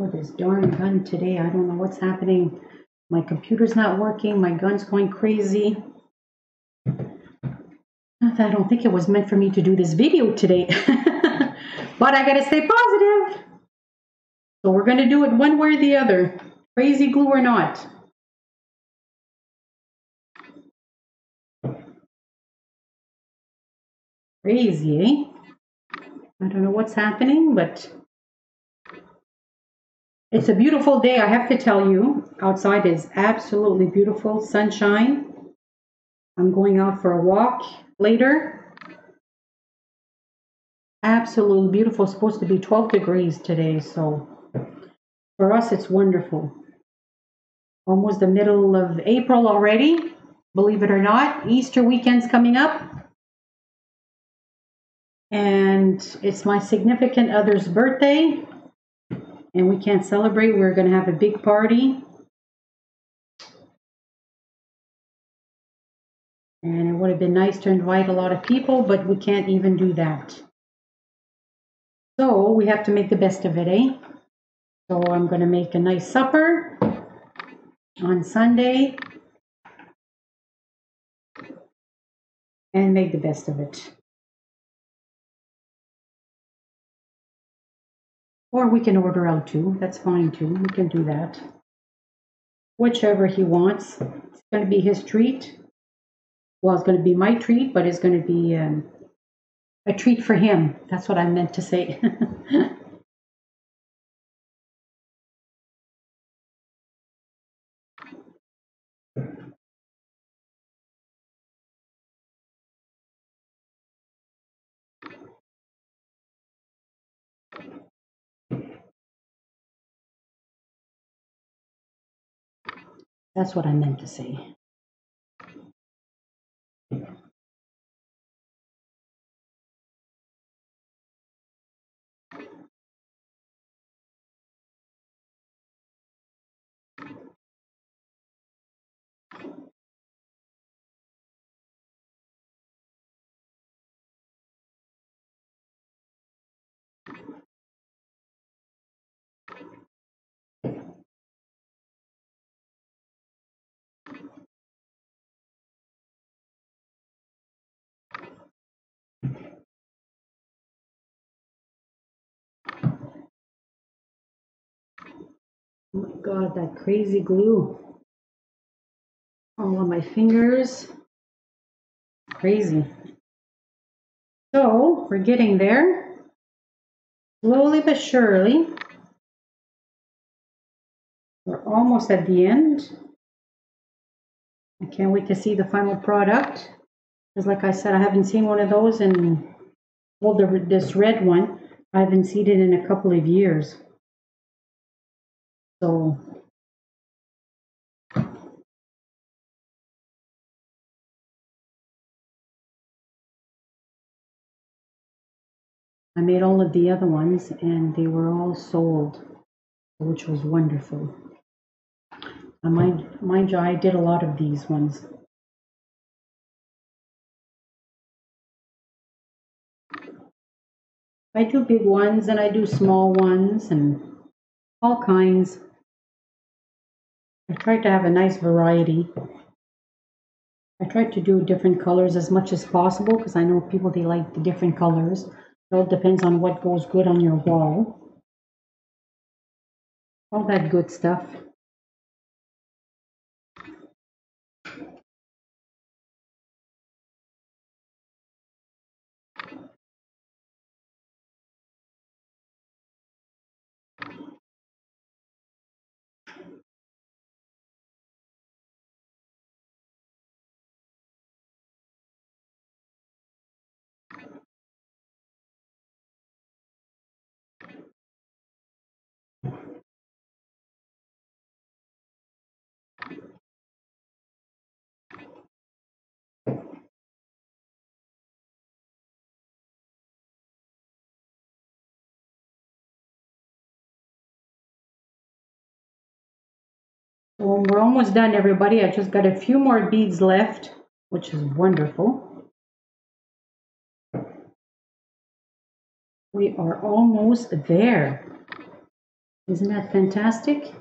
Oh, this darn gun today. I don't know what's happening. My computer's not working. My gun's going crazy. I don't think it was meant for me to do this video today, but I gotta stay positive. So we're gonna do it one way or the other, crazy glue or not. Crazy, eh? I don't know what's happening, but it's a beautiful day, I have to tell you. Outside is absolutely beautiful, sunshine. I'm going out for a walk later. Absolutely beautiful. It's supposed to be twelve degrees today, so for us it's wonderful. Almost the middle of April already, believe it or not. Easter weekend's coming up. And it's my significant other's birthday, and we can't celebrate. We're going to have a big party. And it would have been nice to invite a lot of people, but we can't even do that. So we have to make the best of it, eh? So I'm going to make a nice supper on Sunday and make the best of it. Or we can order out too. That's fine too. We can do that. Whichever he wants. It's going to be his treat. Well, it's going to be my treat, but it's going to be um, a treat for him. That's what I meant to say. That's what I meant to say. Oh my God, that crazy glue all on my fingers. Crazy. So we're getting there slowly but surely. We're almost at the end. I can't wait to see the final product, because like I said, I haven't seen one of those in, well, the, this red one, I haven't seen it in a couple of years. So I made all of the other ones and they were all sold, which was wonderful. I mind, mind you, I did a lot of these ones. I do big ones and I do small ones and all kinds. I tried to have a nice variety. I tried to do different colors as much as possible, because I know people, they like the different colors. It all depends on what goes good on your wall. All that good stuff. Well, we're almost done, everybody. I just got a few more beads left, which is wonderful. We are almost there. Isn't that fantastic?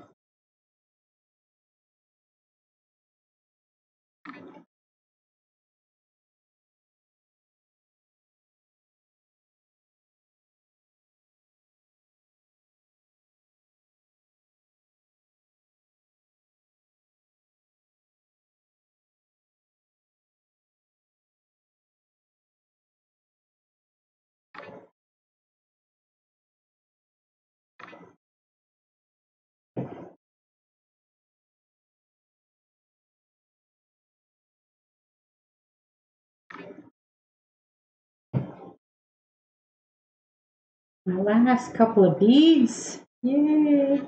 My last couple of beads. Yay!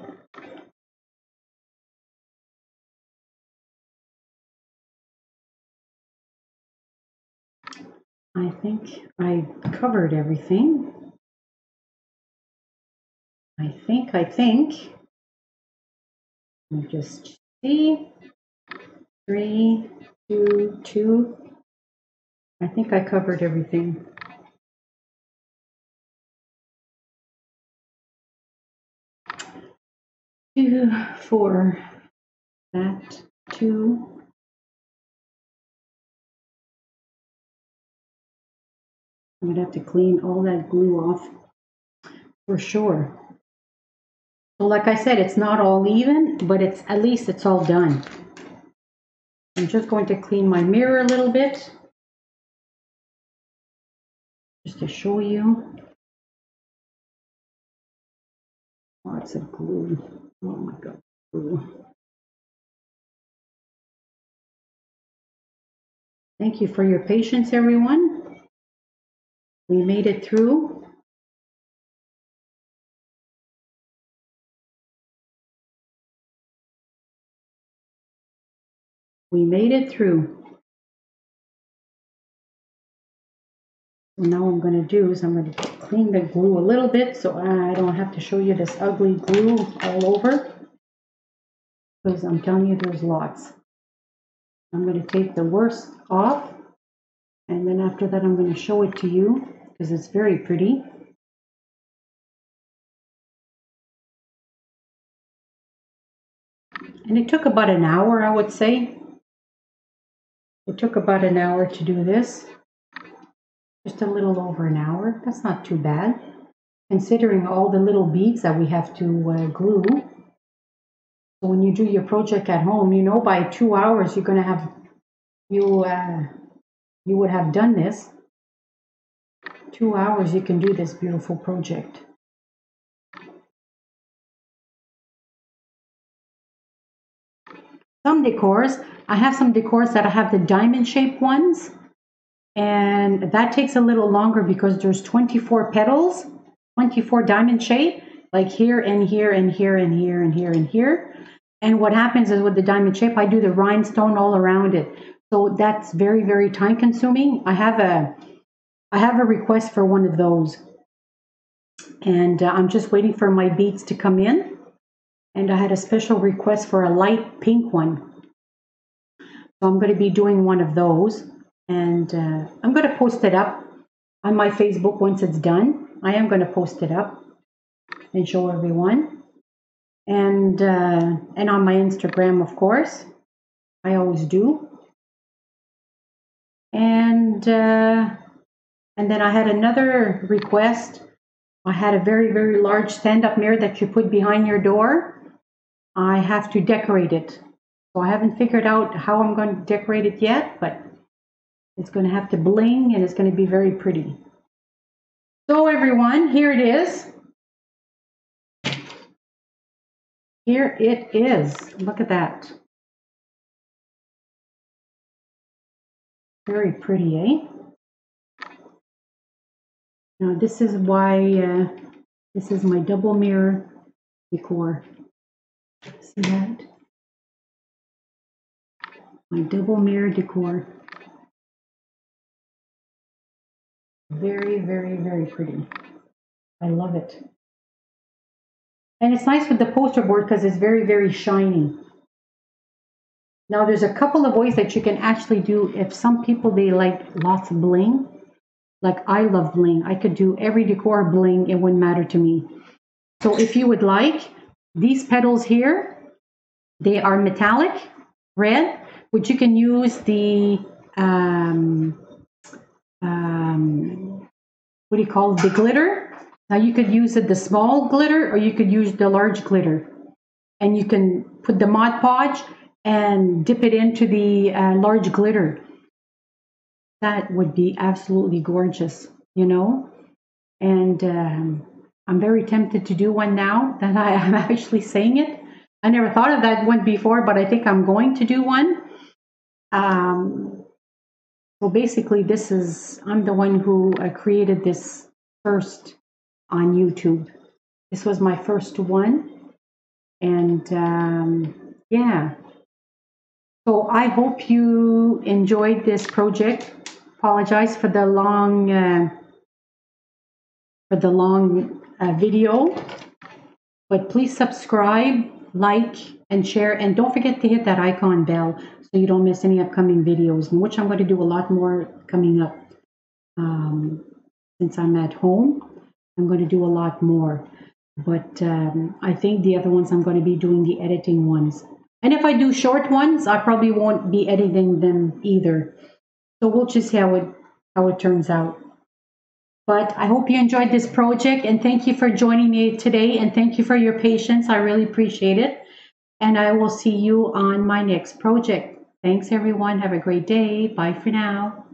I think I covered everything. I think, I think. Let me just see. Three, two, two. I think I covered everything. Two, four, that, two. I'm gonna have to clean all that glue off for sure. So like I said, it's not all even, but it's at least it's all done. I'm just going to clean my mirror a little bit, just to show you. Lots of glue. Oh my God, glue. Thank you for your patience, everyone. We made it through. We made it through. So now what I'm going to do is I'm going to clean the glue a little bit so I don't have to show you this ugly glue all over, because I'm telling you there's lots. I'm going to take the worst off, and then after that I'm going to show it to you because it's very pretty. And it took about an hour, I would say. It took about an hour to do this, just a little over an hour. That's not too bad, considering all the little beads that we have to uh, glue. So when you do your project at home, you know by two hours you're gonna have you uh, you would have done this. Two hours you can do this beautiful project. Some decors, I have some decors that I have the diamond shaped ones, and that takes a little longer because there's twenty-four petals, twenty-four diamond shape, like here and here and here and here and here and here. And what happens is with the diamond shape, I do the rhinestone all around it. So that's very, very time consuming. I have a, I have a request for one of those. And uh, I'm just waiting for my beads to come in. And I had a special request for a light pink one. So I'm going to be doing one of those. And uh, I'm going to post it up on my Facebook once it's done. I am going to post it up and show everyone. And, uh, and on my Instagram, of course. I always do. And, uh, and then I had another request. I had a very, very large stand-up mirror that you put behind your door. I have to decorate it. So I haven't figured out how I'm going to decorate it yet, but it's going to have to bling and it's going to be very pretty. So everyone, here it is. Here it is. Look at that. Very pretty, eh? Now this is why uh, this is my double mirror decor. See that? My double mirror decor. Very, very, very pretty. I love it. And it's nice with the poster board because it's very, very shiny. Now there's a couple of ways that you can actually do, if some people, they like lots of bling. Like I love bling. I could do every decor bling. It wouldn't matter to me. So if you would like, these petals here, they are metallic red, which you can use the, um, um, what do you call it? The glitter. Now you could use it, the small glitter, or you could use the large glitter. And you can put the Mod Podge and dip it into the uh, large glitter. That would be absolutely gorgeous, you know. And um, I'm very tempted to do one now that I am actually saying it. I never thought of that one before, but I think I'm going to do one. Um, So basically, this is, I'm the one who uh, created this first on YouTube. This was my first one. And um, yeah. So I hope you enjoyed this project. Apologize for the long, uh, for the long uh, video. But please subscribe, like, and share. And don't forget to hit that icon bell so you don't miss any upcoming videos, in which I'm going to do a lot more coming up. Um, since I'm at home, I'm going to do a lot more. But um, I think the other ones I'm going to be doing the editing ones. And if I do short ones, I probably won't be editing them either. So we'll just see how it, how it turns out. But I hope you enjoyed this project, and thank you for joining me today, and thank you for your patience. I really appreciate it. And I will see you on my next project. Thanks, everyone. Have a great day. Bye for now.